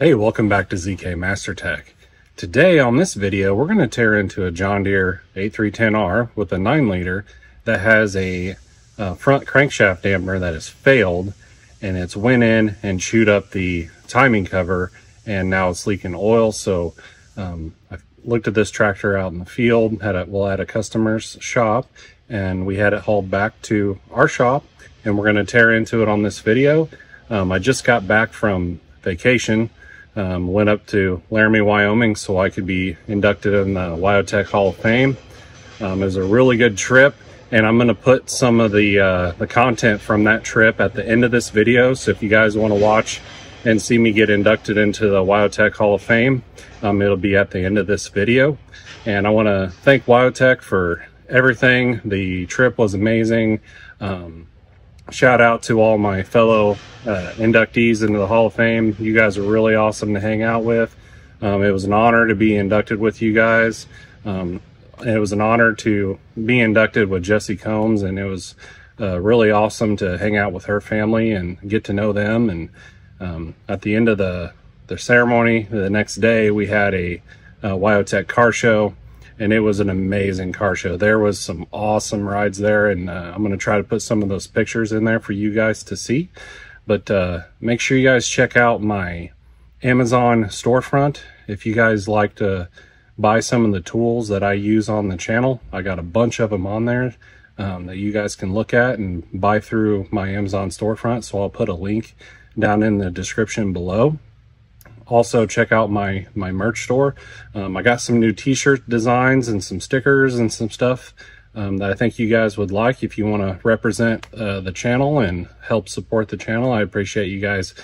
Hey, welcome back to ZK MasterTech. Today on this video, we're going to tear into a John Deere 8310R with a 9-liter that has a front crankshaft dampener that has failed, and it's went in and chewed up the timing cover, and now it's leaking oil. So I looked at this tractor out in the field, well, at a customer's shop, and we had it hauled back to our shop, and we're going to tear into it on this video. I just got back from vacation. Went up to Laramie, Wyoming, so I could be inducted in the WyoTech Hall of Fame. It was a really good trip, and I'm going to put some of the content from that trip at the end of this video. So if you guys want to watch and see me get inducted into the WyoTech Hall of Fame, it'll be at the end of this video. And I want to thank WyoTech for everything. The trip was amazing. Shout out to all my fellow inductees into the Hall of Fame. You guys are really awesome to hang out with. It was an honor to be inducted with you guys. It was an honor to be inducted with Jesse Combs, and it was really awesome to hang out with her family and get to know them. And at the end of the ceremony, the next day, we had a WyoTech car show. And it was an amazing car show. There was some awesome rides there, and I'm going to try to put some of those pictures in there for you guys to see. But make sure you guys check out my Amazon storefront. If you guys like to buy some of the tools that I use on the channel, I got a bunch of them on there that you guys can look at and buy through my Amazon storefront. So I'll put a link down in the description below. Also, check out my merch store. I got some new t-shirt designs and some stickers and some stuff that I think you guys would like if you want to represent the channel and help support the channel. I appreciate you guys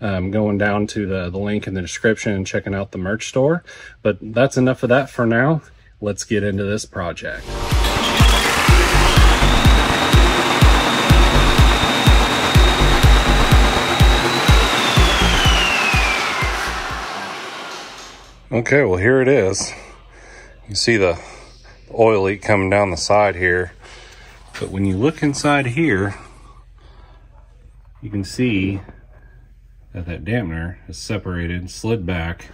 going down to the link in the description and checking out the merch store. But that's enough of that for now. Let's get into this project. Okay, well, here it is. You see the oil leak coming down the side here. But when you look inside here, you can see that that dampener is separated, slid back,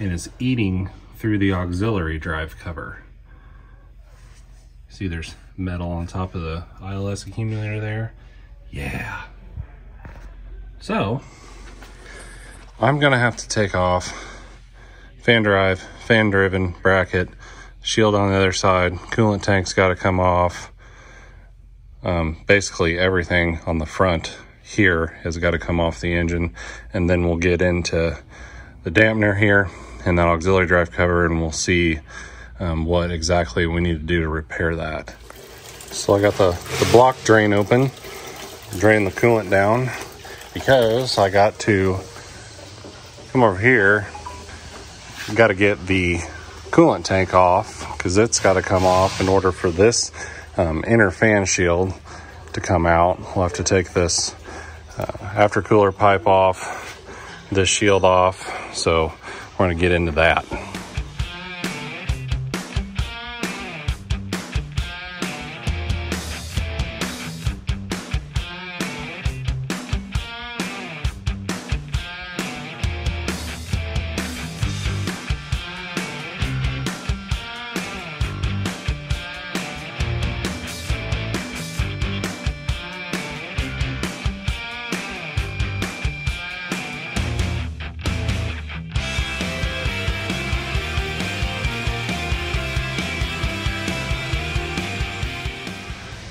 and is eating through the auxiliary drive cover. See, there's metal on top of the ILS accumulator there. Yeah. So, I'm gonna have to take off fan drive, fan driven bracket, shield on the other side, coolant tank's got to come off. Basically everything on the front here has got to come off the engine, and then we'll get into the dampener here and that auxiliary drive cover, and we'll see what exactly we need to do to repair that. So I got the block drain open, drain the coolant down, because I got to come over here. Got to get the coolant tank off because it's got to come off in order for this inner fan shield to come out. We'll have to take this aftercooler pipe off, this shield off, so we're going to get into that.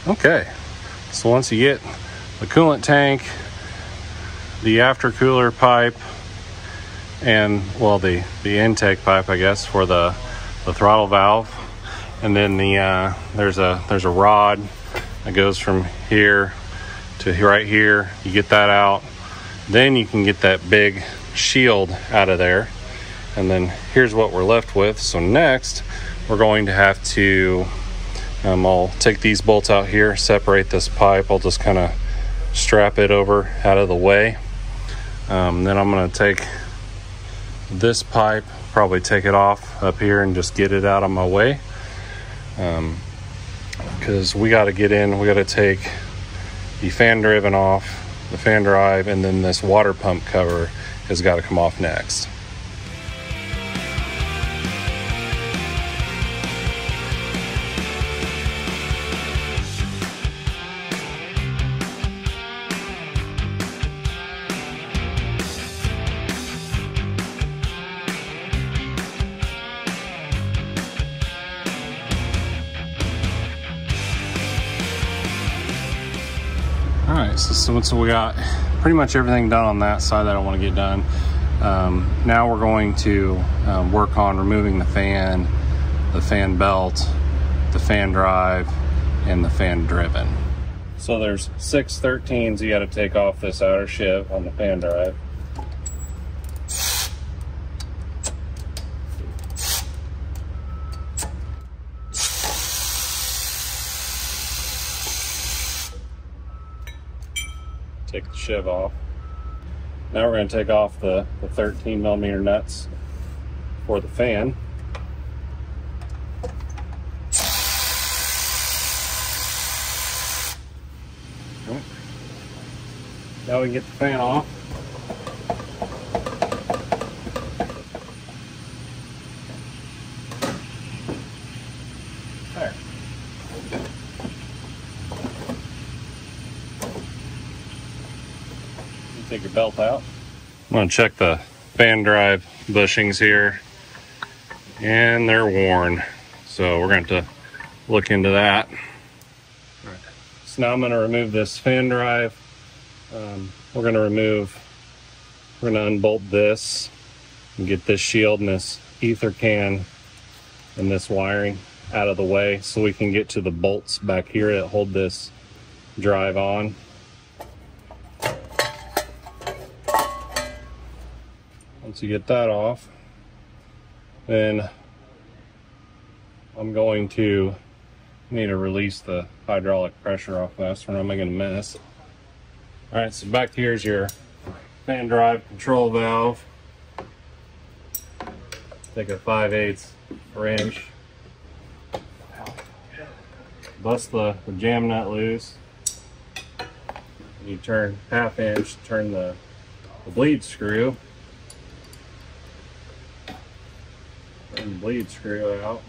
Okay, so once you get the coolant tank, the aftercooler pipe, and well, the intake pipe, I guess, for the throttle valve, and then the there's a rod that goes from here to right here. You get that out, then you can get that big shield out of there, and then here's what we're left with. So next, we're going to have to. I'll take these bolts out here, separate this pipe. I'll just kind of strap it over out of the way. Then I'm going to take this pipe, probably take it off up here and just get it out of my way. Because we got to get in, we got to take the fan driven off, the fan drive, and then this water pump cover has got to come off next. So we got pretty much everything done on that side that I want to get done. Now we're going to work on removing the fan belt, the fan drive, and the fan driven. So there's 6 13s you got to take off this outer shiv on the fan drive. Take the shiv off. Now we're going to take off the 13 millimeter nuts for the fan. Okay. Now we can get the fan off. Take your belt out. I'm gonna check the fan drive bushings here, and they're worn, so we're going to have to look into that. All right. So now I'm going to remove this fan drive. We're going to unbolt this and get this shield and this ether can and this wiring out of the way so we can get to the bolts back here that hold this drive on. Once you get that off, then I'm going to need to release the hydraulic pressure off this or I'm making a mess. All right, so back here's your fan drive control valve. Take a 5/8 wrench, bust the jam nut loose. You turn half-inch, turn the bleed screw. Bleed screw out.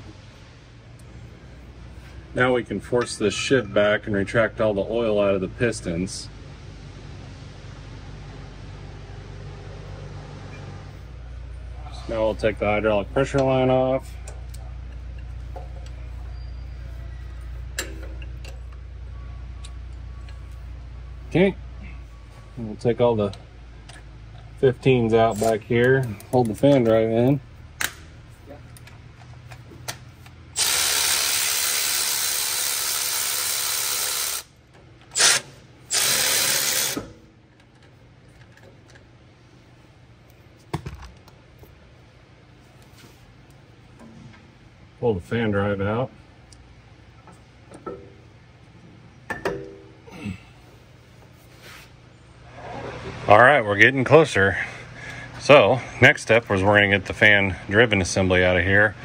Now we can force this shiv back and retract all the oil out of the pistons. So now we'll take the hydraulic pressure line off. Okay, and we'll take all the 15s out back here, hold the fan drive in. Pull the fan drive out. All right, we're getting closer. So next step was we're going to get the fan driven assembly out of here,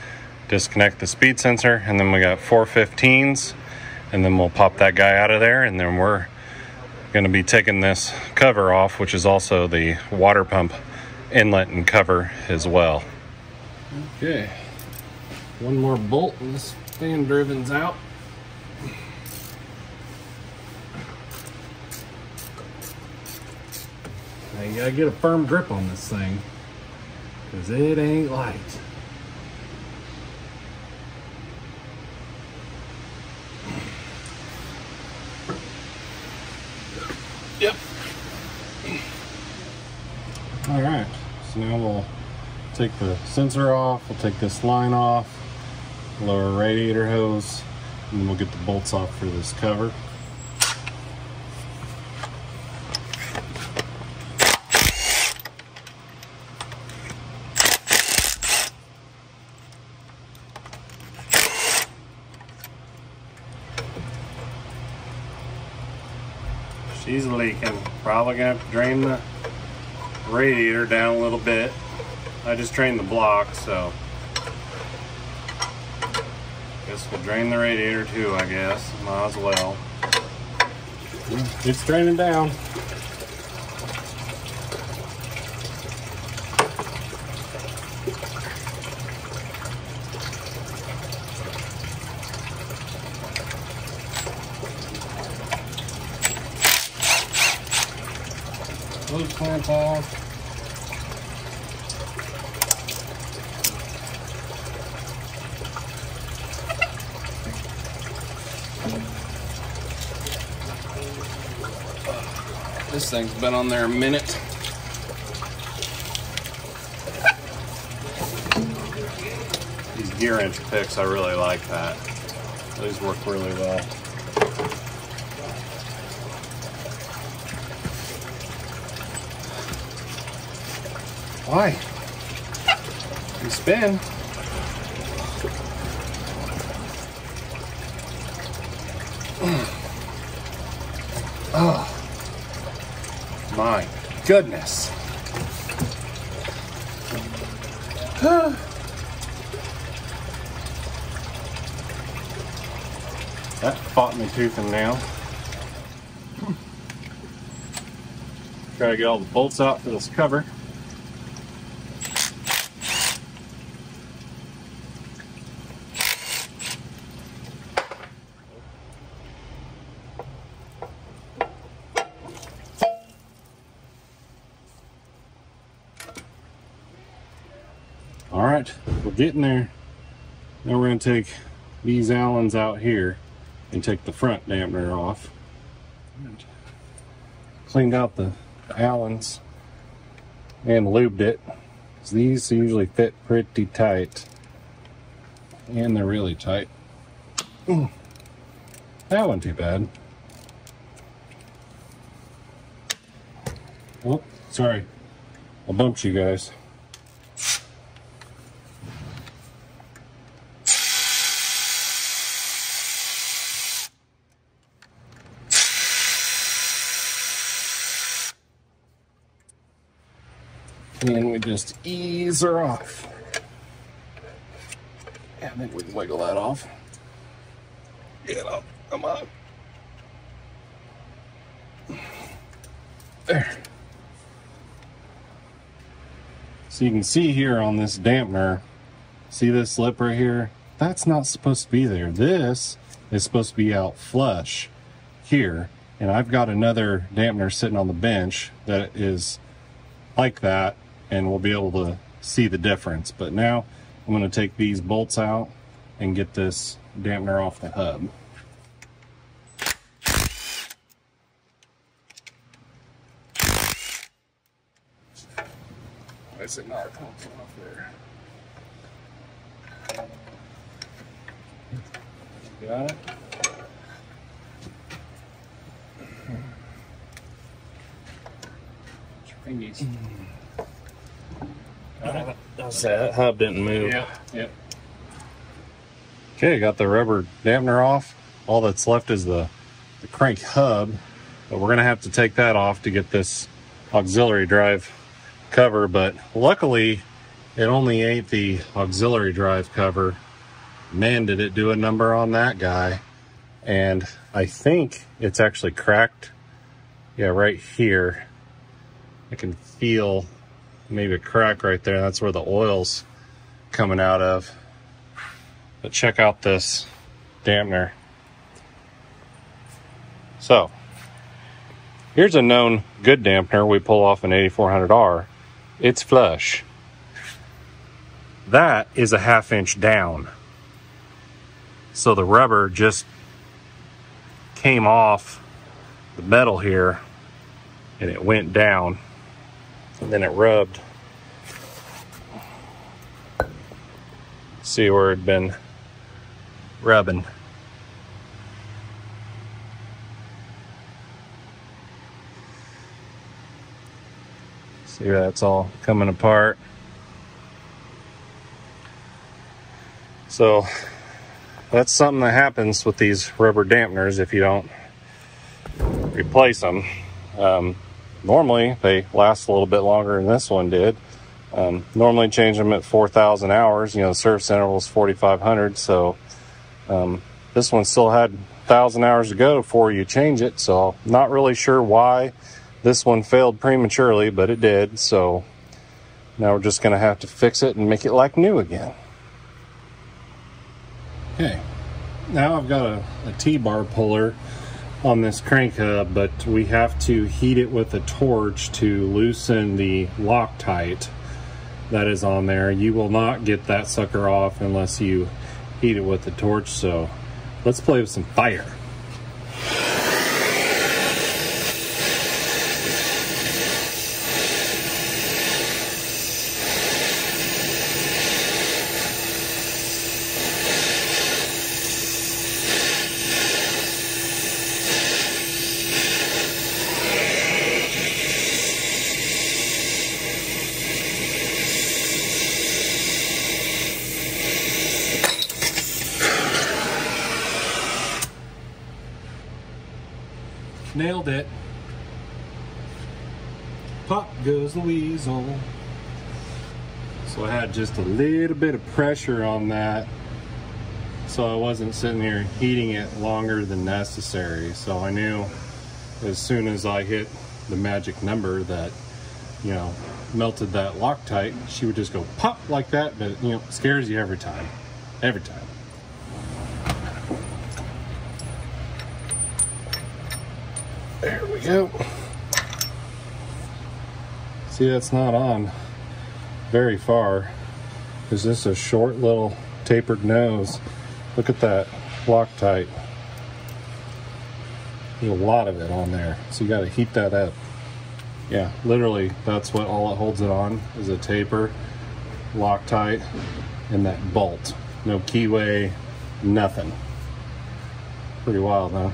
disconnect the speed sensor, and then we got 4 15s, and then we'll pop that guy out of there, and then we're going to be taking this cover off, which is also the water pump inlet and cover as well. Okay. One more bolt and this fan driven's out. Now you gotta get a firm grip on this thing, because it ain't light. Yep. All right, so now we'll take the sensor off, we'll take this line off, lower radiator hose, and then we'll get the bolts off for this cover. She's leaking. Probably gonna have to drain the radiator down a little bit. I just drained the block, so guess we'll drain the radiator too, I guess. Might as well. Just drain it down. clamp off. This thing's been on there a minute. These gear inch picks, I really like that. These work really well. Why? You spin. Oh. My goodness. That fought me tooth and nail. Try to get all the bolts out for this cover. Getting there. Now we're going to take these Allens out here and take the front dampener off. Cleaned out the Allens and lubed it. These usually fit pretty tight, and they're really tight. Ooh, that wasn't too bad. Whoop, sorry, I bumped you guys. And we just ease her off. Yeah, I think we can wiggle that off. Get up, come up. There. So you can see here on this dampener, see this slip right here? That's not supposed to be there. This is supposed to be out flush here. And I've got another dampener sitting on the bench that is like that, and we'll be able to see the difference. But now I'm going to take these bolts out and get this dampener off the hub. I said no, it comes off there. Got it? Fingies. That hub didn't move. Yeah, yep. Okay, got the rubber dampener off. All that's left is the crank hub, but we're gonna have to take that off to get this auxiliary drive cover. But luckily, it only ate the auxiliary drive cover. Man, did it do a number on that guy. And I think it's actually cracked. Yeah, right here. I can feel maybe a crack right there. That's where the oil's coming out of. But check out this dampener. So here's a known good dampener we pull off an 8400R. It's flush. That is a 1/2 inch down. So the rubber just came off the metal here and it went down. And then it rubbed. See where it'd been rubbing. See where that's all coming apart. So that's something that happens with these rubber dampeners if you don't replace them. Normally, they last a little bit longer than this one did. Normally change them at 4,000 hours. You know, the service interval is 4,500. So this one still had 1,000 hours to go before you change it. So not really sure why this one failed prematurely, but it did. So now we're just going to have to fix it and make it like new again. Okay. Now I've got a T-bar puller on this crank hub, but we have to heat it with a torch to loosen the Loctite that is on there. You will not get that sucker off unless you heat it with the torch, so let's play with some fire. Nailed it. Pop goes the weasel. So I had just a little bit of pressure on that, so I wasn't sitting here heating it longer than necessary. So I knew as soon as I hit the magic number that, you know, melted that Loctite, she would just go pop like that, but, you know, it scares you every time. Every time. There we go. See, that's not on very far. It's just a short little tapered nose. Look at that Loctite. There's a lot of it on there, so you gotta heat that up. Yeah, literally, that's what all it holds it on, is a taper, Loctite, and that bolt. No keyway, nothing. Pretty wild, though.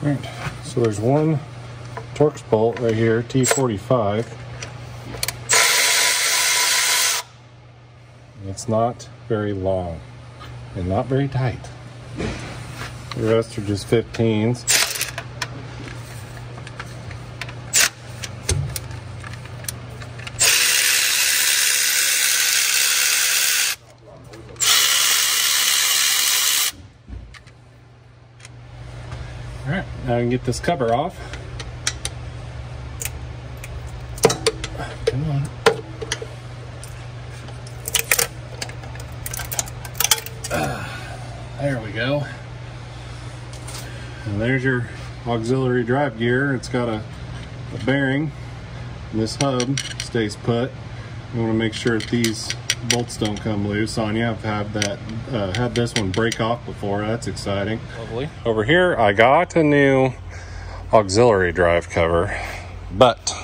All right, so there's one Torx bolt right here, T45. It's not very long and not very tight. The rest are just 15s. Alright, now I can get this cover off. Come on. There we go. And there's your auxiliary drive gear. It's got a bearing. And this hub stays put. You want to make sure that these bolts don't come loose on you. I've had that, had this one break off before. That's exciting. Lovely. Over here, I got a new auxiliary drive cover, but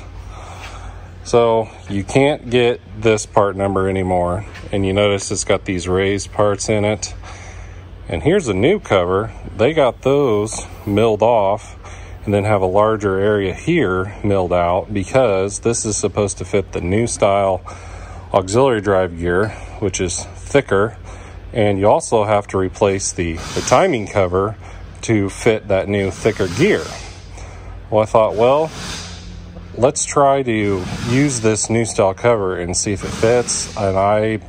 so you can't get this part number anymore. And you notice it's got these raised parts in it. And here's a new cover. They got those milled off and then have a larger area here milled out because this is supposed to fit the new style auxiliary drive gear, which is thicker, and you also have to replace the timing cover to fit that new thicker gear. Well, I thought, well, let's try to use this new style cover and see if it fits, and I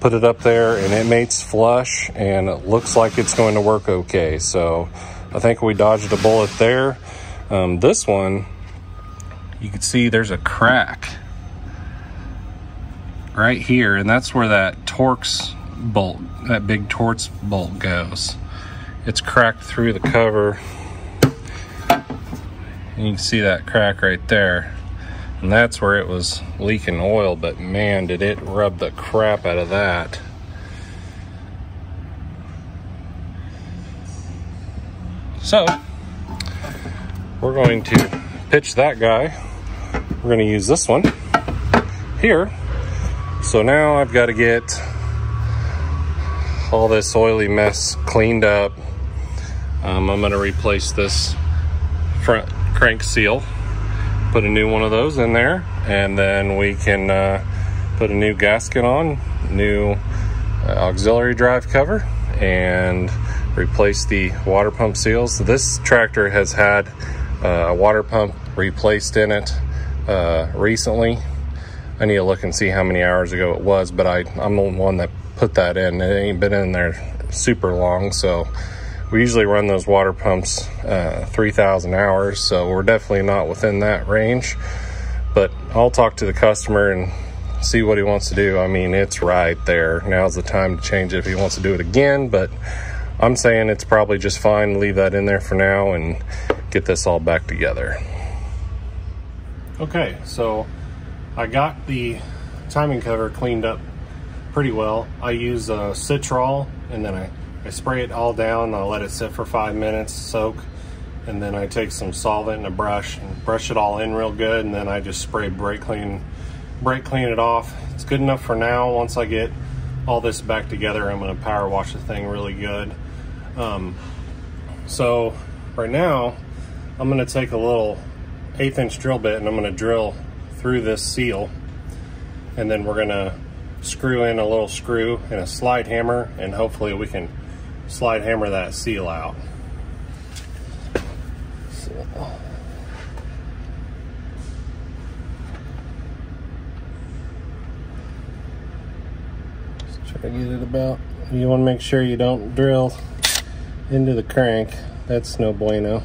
put it up there and it mates flush and it looks like it's going to work okay. So I think we dodged a bullet there. This one, you can see there's a crack right here, and that's where that Torx bolt, that big Torx bolt goes. It's cracked through the cover, and you can see that crack right there, and that's where it was leaking oil, but man, did it rub the crap out of that. So we're going to pitch that guy. We're going to use this one here. So now I've got to get all this oily mess cleaned up. I'm going to replace this front crank seal, put a new one of those in there, and then we can put a new gasket on, new auxiliary drive cover, and replace the water pump seals. So this tractor has had a water pump replaced in it recently. I need to look and see how many hours ago it was, but I'm the one that put that in. It ain't been in there super long, so we usually run those water pumps 3,000 hours, so we're definitely not within that range. But I'll talk to the customer and see what he wants to do. I mean, it's right there. Now's the time to change it if he wants to do it again, but I'm saying it's probably just fine. Leave that in there for now and get this all back together. Okay, so I got the timing cover cleaned up pretty well. I use a citral, and then I spray it all down. I let it sit for 5 minutes, soak, and then I take some solvent and a brush and brush it all in real good, and then I just spray brake clean it off. It's good enough for now. Once I get all this back together, I'm gonna power wash the thing really good. So right now, I'm gonna take a little 1/8" drill bit and I'm gonna drill through this seal, and then we're gonna screw in a little screw and a slide hammer, and hopefully we can slide hammer that seal out. So. Let's try to get it about. You wanna make sure you don't drill into the crank. That's no bueno.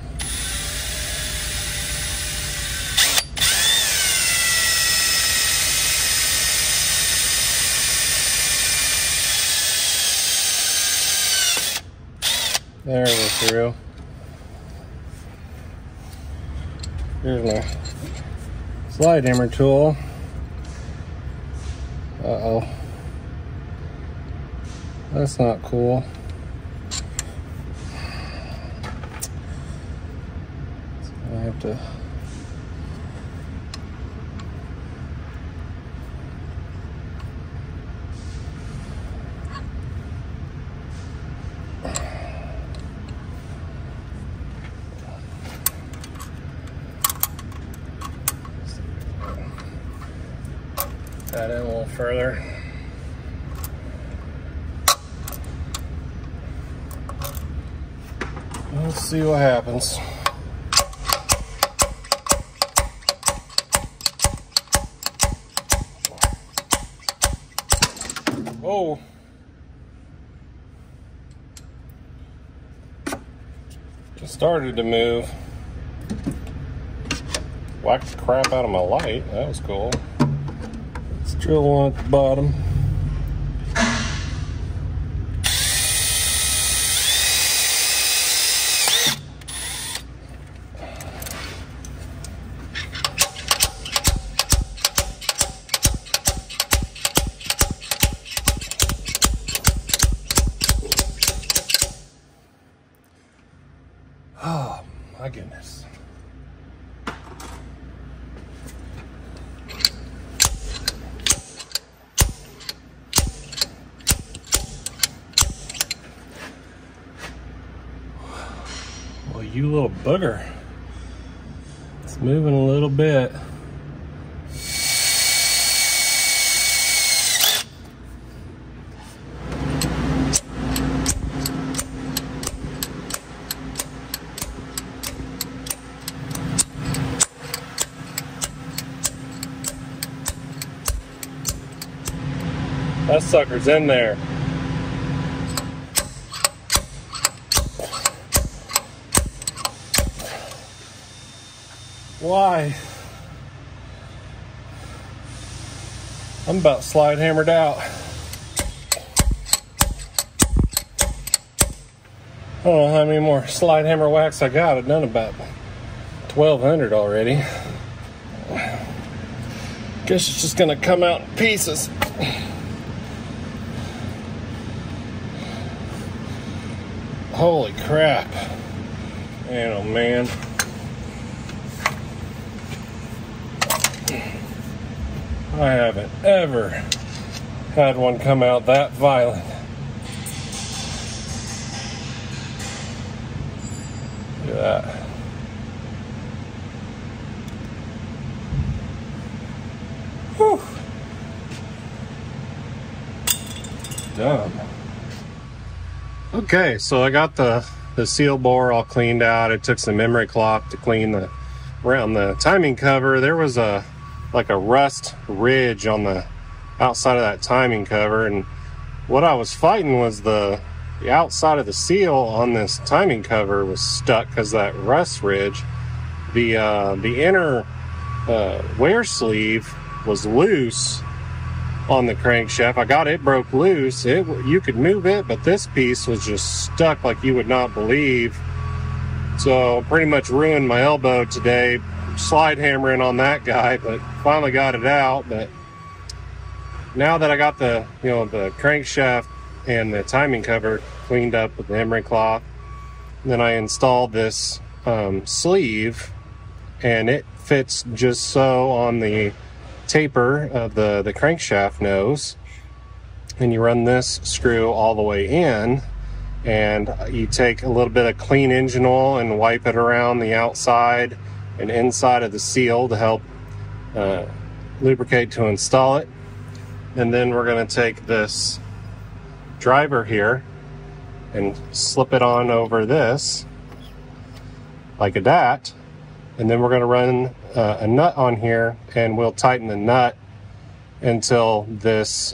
There we're through. Here's my slide hammer tool. Uh-oh. That's not cool. So I have to... that in a little further. Let's see what happens. Whoa. Just started to move. Whacked the crap out of my light. That was cool. Drill one at the bottom. Oh, my goodness. You little booger. It's moving a little bit. That sucker's in there. Why? I'm about slide hammered out. I don't know how many more slide hammer whacks I got. I've done about 1,200 already. Guess it's just gonna come out in pieces. Holy crap. Man, oh man. I haven't ever had one come out that violent. Look at that. Whew. Dumb. Okay, so I got the seal bore all cleaned out. I took some emery cloth to clean the around the timing cover. There was a like a rust ridge on the outside of that timing cover, and what I was fighting was the outside of the seal on this timing cover was stuck because that rust ridge. The inner wear sleeve was loose on the crankshaft. I got it broke loose. You could move it, but this piece was just stuck like you would not believe. So pretty much ruined my elbow today, slide hammering on that guy, but finally got it out. But now that I got the, you know, the crankshaft and the timing cover cleaned up with the emery cloth, then I installed this sleeve, and it fits just so on the taper of the crankshaft nose, and you run this screw all the way in, and you take a little bit of clean engine oil and wipe it around the outside and inside of the seal to help lubricate to install it. And then we're going to take this driver here and slip it on over this like that, and then we're going to run a nut on here, and we'll tighten the nut until this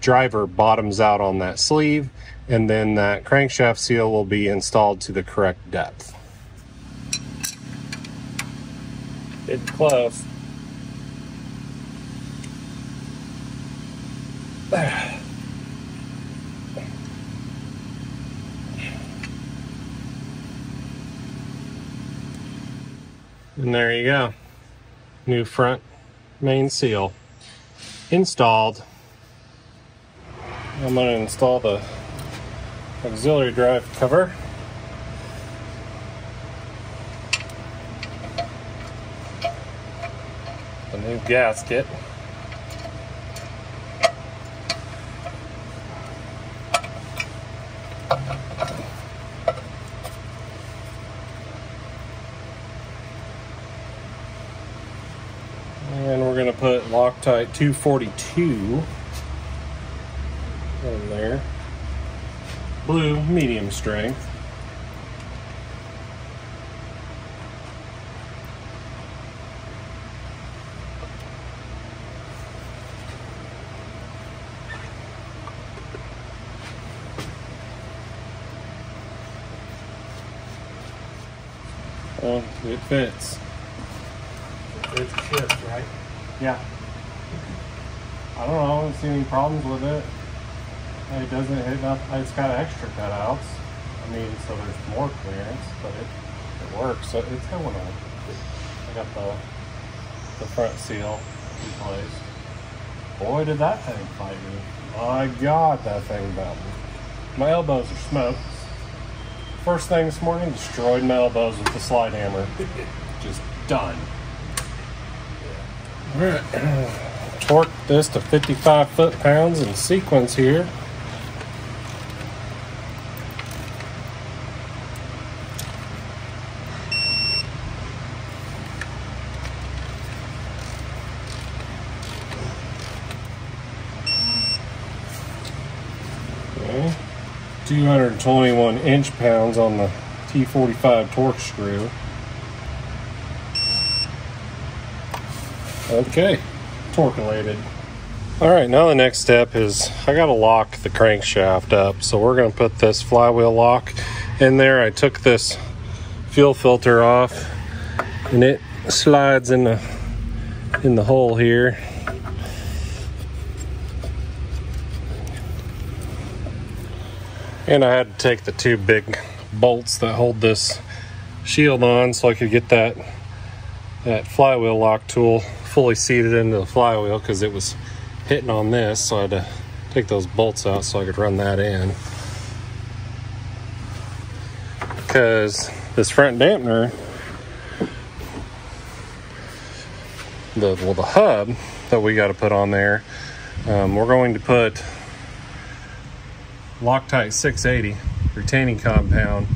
driver bottoms out on that sleeve, and then that crankshaft seal will be installed to the correct depth. It's close. And there you go. New front main seal installed. I'm going to install the auxiliary drive cover. The new gasket. Put Loctite 242 in there, blue medium strength. Oh, it fits. It's chipped, right? Yeah. I don't know, I haven't seen any problems with it. It doesn't hit up, it's got extra cutouts. I mean, so there's more clearance, but it works, so it's going on. I got the front seal in place. Boy, did that thing bite me. My God, that thing bit me. My elbows are smoked. First thing this morning, destroyed my elbows with the slide hammer. Just done. All right, torque this to 55 foot-pounds in sequence here. Okay. 221 inch-pounds on the T45 torque screw. Okay, torque-related. All right, now the next step is I gotta lock the crankshaft up. So we're gonna put this flywheel lock in there. I took this fuel filter off, and it slides in the hole here. And I had to take the two big bolts that hold this shield on so I could get that flywheel lock tool fully seated into the flywheel, because it was hitting on this, so I had to take those bolts out so I could run that in. Because this front dampener, the hub that we got to put on there, we're going to put Loctite 680 retaining compound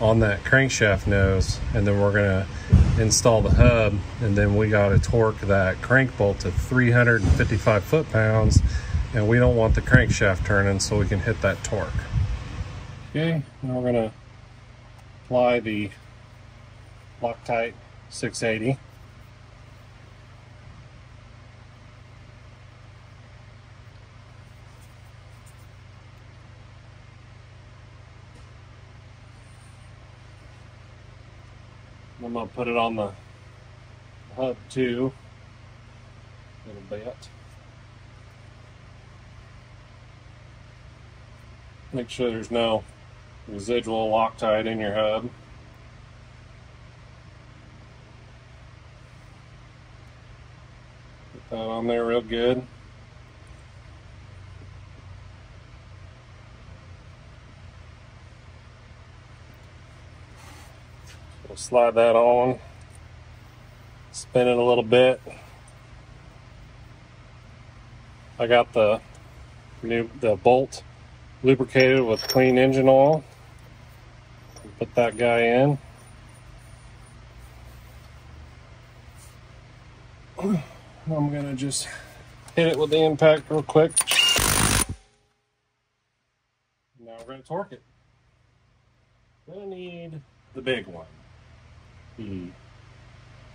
on that crankshaft nose, and then we're going to install the hub, and then we got to torque that crank bolt to 355 foot-pounds, and we don't want the crankshaft turning, so we can hit that torque. Okay, now we're going to apply the Loctite 680. I'm going to put it on the hub too, a little bit. Make sure there's no residual Loctite in your hub. Put that on there real good. We'll slide that on, spin it a little bit. I got the bolt lubricated with clean engine oil. Put that guy in. I'm gonna just hit it with the impact real quick. Now we're gonna torque it. We're gonna need the big one, the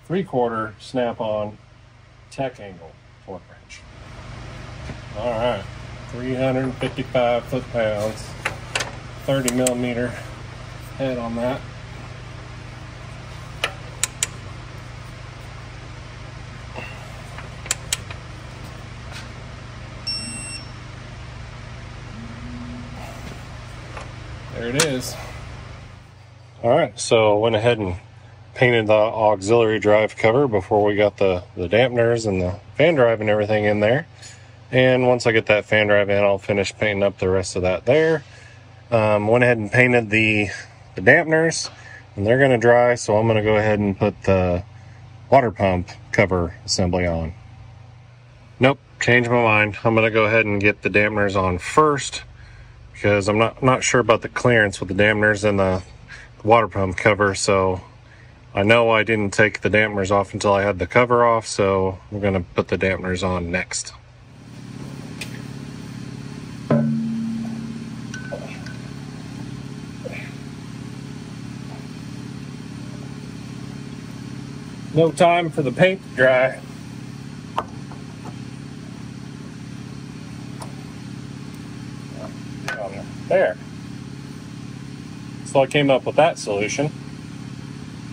3/4 snap-on tech angle torque wrench. All right, 355 foot-pounds, 30mm head on that. There it is. All right, so went ahead and painted the auxiliary drive cover before we got the dampeners and the fan drive and everything in there. And once I get that fan drive in, I'll finish painting up the rest of that there. Went ahead and painted the dampeners, and they're gonna dry, so I'm gonna go ahead and put the water pump cover assembly on. Nope, changed my mind. I'm gonna go ahead and get the dampeners on first, because I'm not sure about the clearance with the dampeners and the water pump cover. So I know I didn't take the dampeners off until I had the cover off, so we're gonna put the dampeners on next. No time for the paint to dry. There. So I came up with that solution.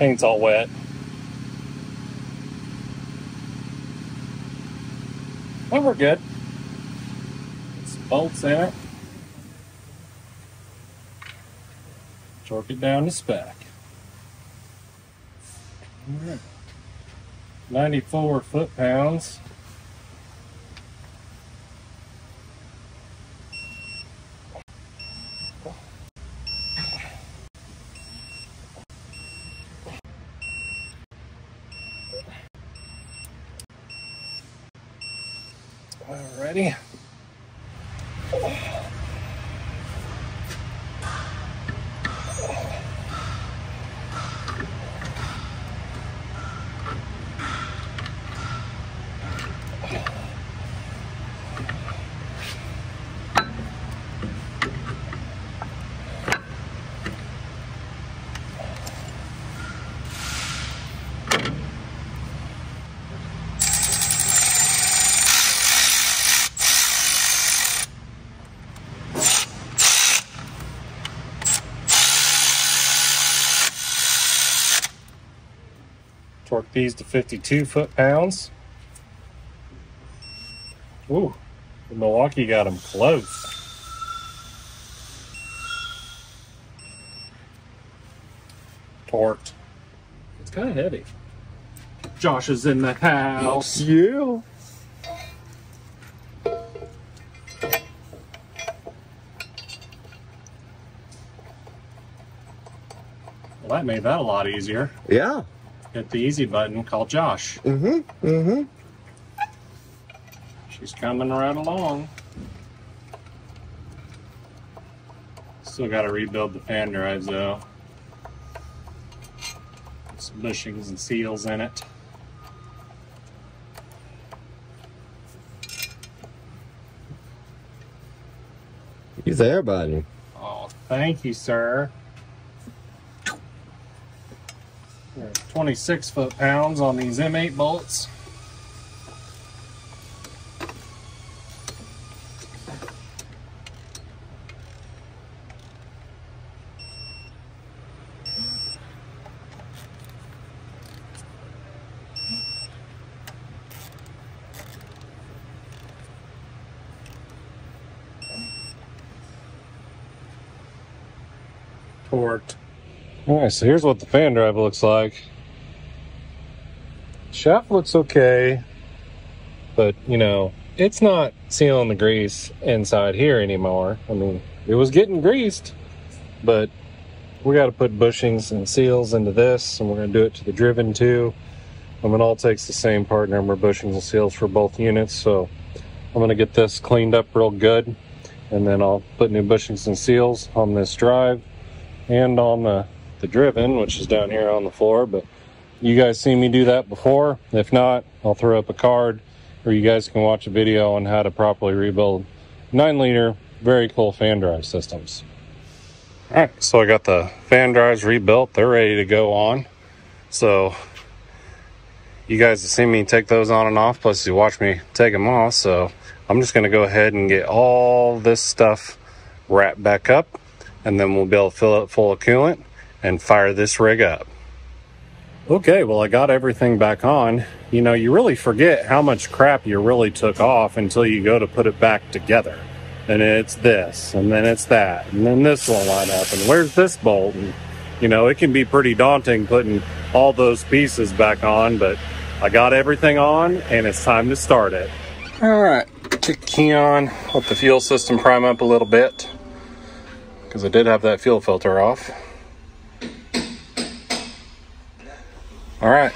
Paint's all wet. Well, we're good. Get some bolts in it. Torque it down to spec. All right. 94 foot-pounds. Alrighty. Torque these to 52 foot-pounds. Ooh, the Milwaukee got them close. Torqued. It's kind of heavy. Josh is in the house. Yeah. Well, that made that a lot easier. Yeah. Hit the easy button, call Josh. Mm-hmm, mm-hmm. She's coming right along. Still got to rebuild the fan drive, though. Some bushings and seals in it. You there, buddy? Oh, thank you, sir. 26 foot-pounds on these M8 bolts. torqued. All right, so here's what the fan drive looks like. Shaft looks okay, but you know, it's not sealing the grease inside here anymore. I mean, it was getting greased, but we got to put bushings and seals into this, and we're going to do it to the driven too. I mean, it all takes the same part number, bushings and seals for both units, so I'm going to get this cleaned up real good, and then I'll put new bushings and seals on this drive and on the driven, which is down here on the floor. But you guys seen me do that before. If not, I'll throw up a card, or you guys can watch a video on how to properly rebuild 9-liter very cool fan drive systems. All right, so I got the fan drives rebuilt. They're ready to go on. So you guys have seen me take those on and off, plus you watch me take them off. So I'm just gonna go ahead and get all this stuff wrapped back up, and then we'll be able to fill it full of coolant and fire this rig up. Okay, well, I got everything back on. You know, you really forget how much crap you really took off until you go to put it back together. And it's this, and then it's that, and then this won't line up, and where's this bolt? And, you know, it can be pretty daunting putting all those pieces back on, but I got everything on, and it's time to start it. All right, took the key on, let the fuel system prime up a little bit, because I did have that fuel filter off. All right.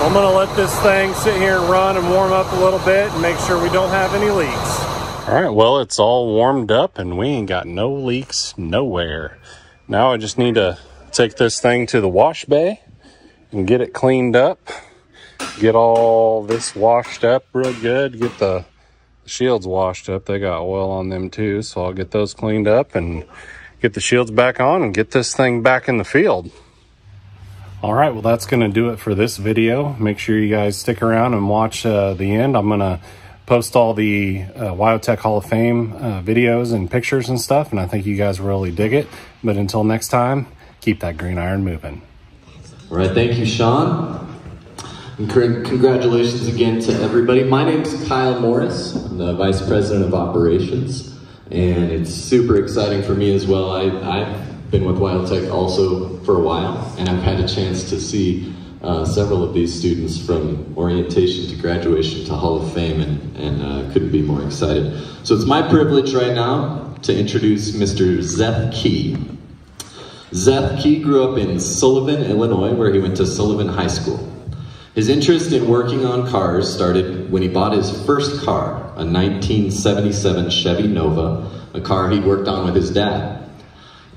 I'm gonna let this thing sit here and run and warm up a little bit and make sure we don't have any leaks. All right, well, it's all warmed up and we ain't got no leaks nowhere. Now I just need to take this thing to the wash bay and get it cleaned up, get all this washed up real good, get the shields washed up. They got oil on them too, so I'll get those cleaned up and get the shields back on and get this thing back in the field. All right, well, that's going to do it for this video. Make sure you guys stick around and watch the end. I'm going to post all the WyoTech Hall of Fame videos and pictures and stuff, and I think you guys really dig it. But until next time, keep that green iron moving. All right, thank you, Sean. And congratulations again to everybody. My name's Kyle Morris. I'm the Vice President of Operations, and it's super exciting for me as well. I've been with WyoTech also for a while, and I've had a chance to see several of these students from orientation to graduation to Hall of Fame, and couldn't be more excited. So it's my privilege right now to introduce Mr. Zeth Key. Zeth Key grew up in Sullivan, Illinois, where he went to Sullivan High School. His interest in working on cars started when he bought his first car, a 1977 Chevy Nova, a car he worked on with his dad.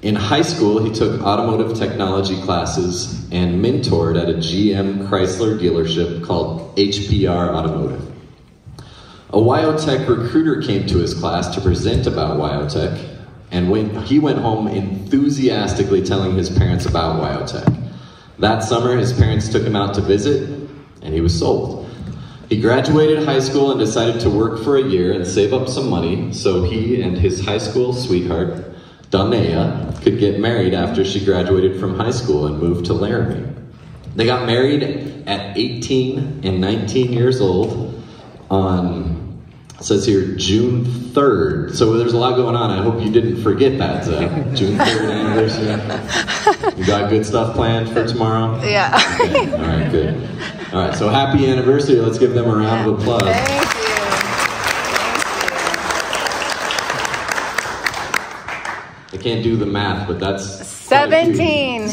In high school, he took automotive technology classes and mentored at a GM Chrysler dealership called HPR Automotive. A WyoTech recruiter came to his class to present about WyoTech, and when he went home enthusiastically telling his parents about WyoTech. That summer, his parents took him out to visit, and he was sold. He graduated high school and decided to work for a year and save up some money so he and his high school sweetheart, Danae, could get married after she graduated from high school and moved to Laramie. They got married at 18 and 19 years old on, it says here, June 3rd. So there's a lot going on. I hope you didn't forget that, Zach. June 3rd anniversary. You got good stuff planned for tomorrow? Yeah. Okay. All right, good. All right, so happy anniversary. Let's give them a round of applause. Thank you. I can't do the math, but that's 17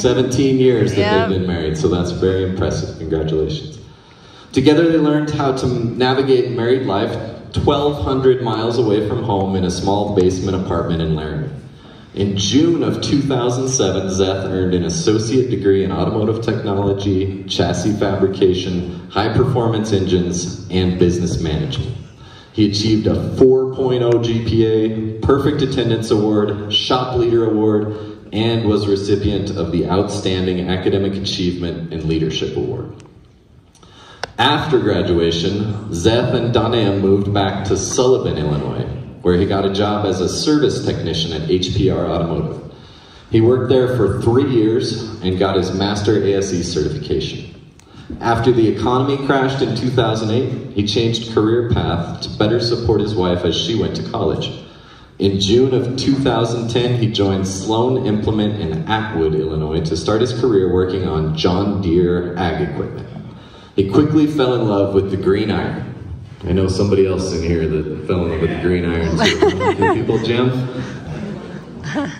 years that they've been married, so that's very impressive. Congratulations. Together they learned how to navigate married life 1,200 miles away from home in a small basement apartment in Laramie. In June of 2007, Zeth earned an associate degree in automotive technology, chassis fabrication, high-performance engines, and business management. He achieved a 4.0 GPA, perfect attendance award, shop leader award, and was recipient of the Outstanding Academic Achievement and Leadership Award. After graduation, Zeth and Danae moved back to Sullivan, Illinois, where he got a job as a service technician at HPR Automotive. He worked there for 3 years and got his Master ASE certification. After the economy crashed in 2008, he changed career path to better support his wife as she went to college. In June of 2010, he joined Sloan Implement in Atwood, Illinois, to start his career working on John Deere ag equipment. He quickly fell in love with the green iron. I know somebody else in here that fell in love with the green iron too. Can people jump?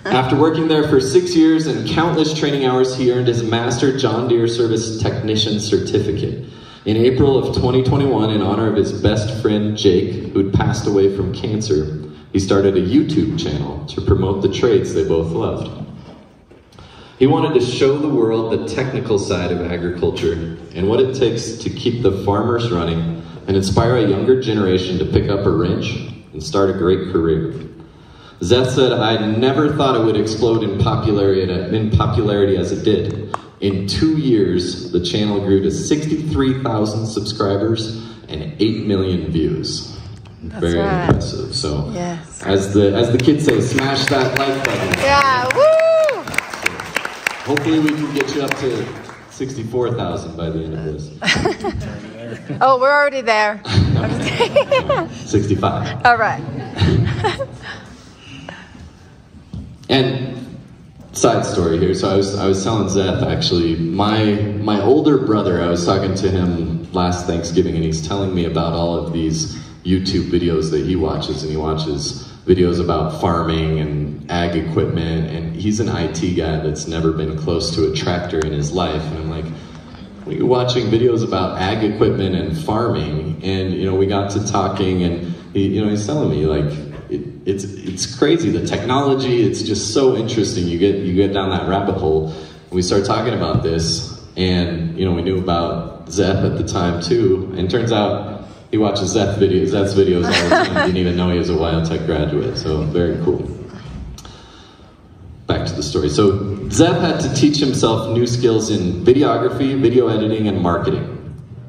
After working there for 6 years and countless training hours, he earned his Master John Deere Service Technician Certificate. In April of 2021, in honor of his best friend Jake, who'd passed away from cancer, he started a YouTube channel to promote the trades they both loved. He wanted to show the world the technical side of agriculture and what it takes to keep the farmers running and inspire a younger generation to pick up a wrench and start a great career. Zeth said, I never thought it would explode in popularity as it did. In 2 years, the channel grew to 63,000 subscribers and 8 million views. That's very right. Impressive. So yes. as the kids say, smash that like button. Yeah, woo! So, hopefully we can get you up to 64,000 by the end of this. Oh, we're already there. 65. All right. And side story here. So I was telling Zeth, actually, my older brother, I was talking to him last Thanksgiving, and he's telling me about all of these YouTube videos that he watches, and he watches videos about farming and ag equipment, and he's an IT guy that's never been close to a tractor in his life. And I'm like, well, you're watching videos about ag equipment and farming, and you know, we got to talking, and he's telling me, like, it's crazy, the technology. It's just so interesting. You get down that rabbit hole. And we start talking about this, and we knew about Zeth at the time too, and it turns out he watches Zeth's videos all the time. Didn't even know he was a WyoTech graduate, so very cool. Back to the story. So Zeth had to teach himself new skills in videography, video editing, and marketing.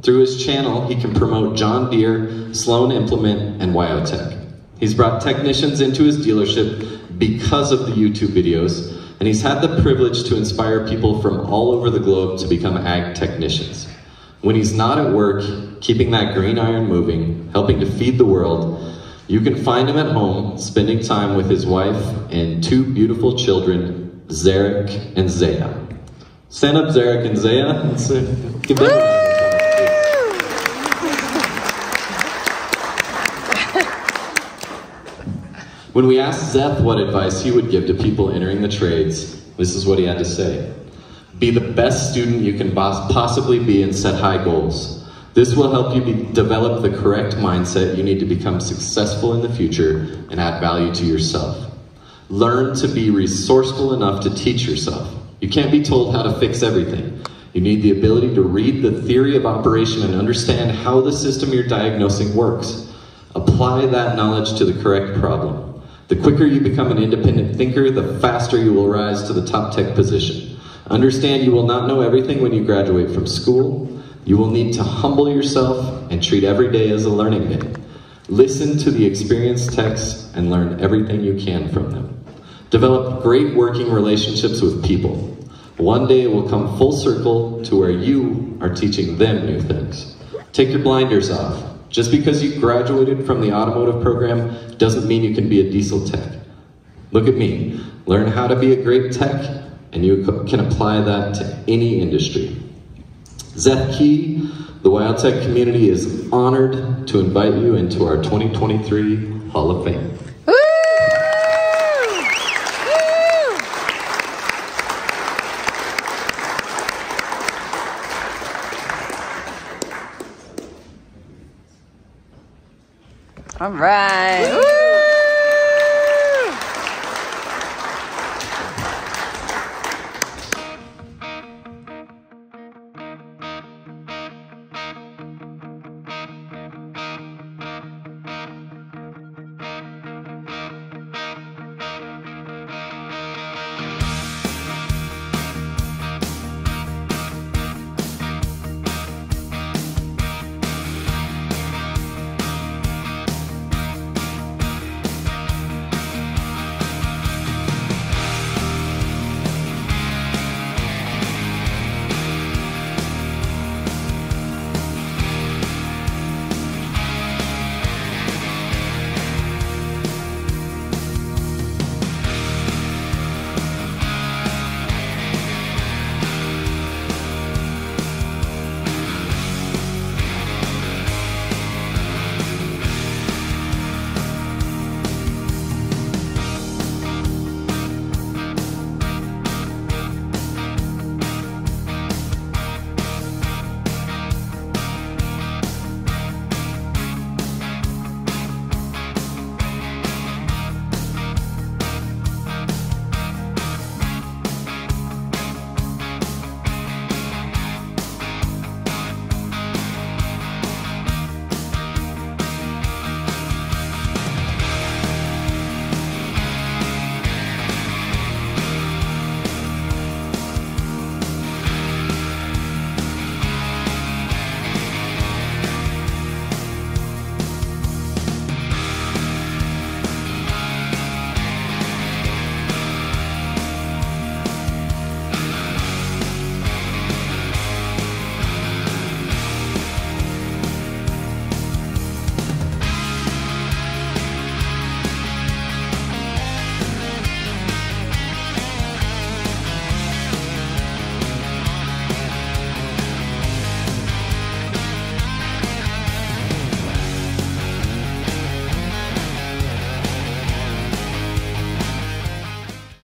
Through his channel, he can promote John Deere, Sloan Implement, and WyoTech. He's brought technicians into his dealership because of the YouTube videos, and he's had the privilege to inspire people from all over the globe to become ag technicians. When he's not at work, keeping that green iron moving, helping to feed the world, you can find him at home, spending time with his wife and two beautiful children, Zarek and Zaya. Stand up, Zarek and Zaya. Let's give them a When we asked Zeth what advice he would give to people entering the trades, this is what he had to say. Be the best student you can possibly be and set high goals. This will help you develop the correct mindset you need to become successful in the future and add value to yourself. Learn to be resourceful enough to teach yourself. You can't be told how to fix everything. You need the ability to read the theory of operation and understand how the system you're diagnosing works. Apply that knowledge to the correct problem. The quicker you become an independent thinker, the faster you will rise to the top tech position. Understand you will not know everything when you graduate from school. You will need to humble yourself and treat every day as a learning day. Listen to the experienced techs and learn everything you can from them. Develop great working relationships with people. One day it will come full circle to where you are teaching them new things. Take your blinders off. Just because you graduated from the automotive program doesn't mean you can be a diesel tech. Look at me. Learn how to be a great tech, and you can apply that to any industry. Zeth Key, the WyoTech community is honored to invite you into our 2023 Hall of Fame. Woo! Woo! All right. Woo!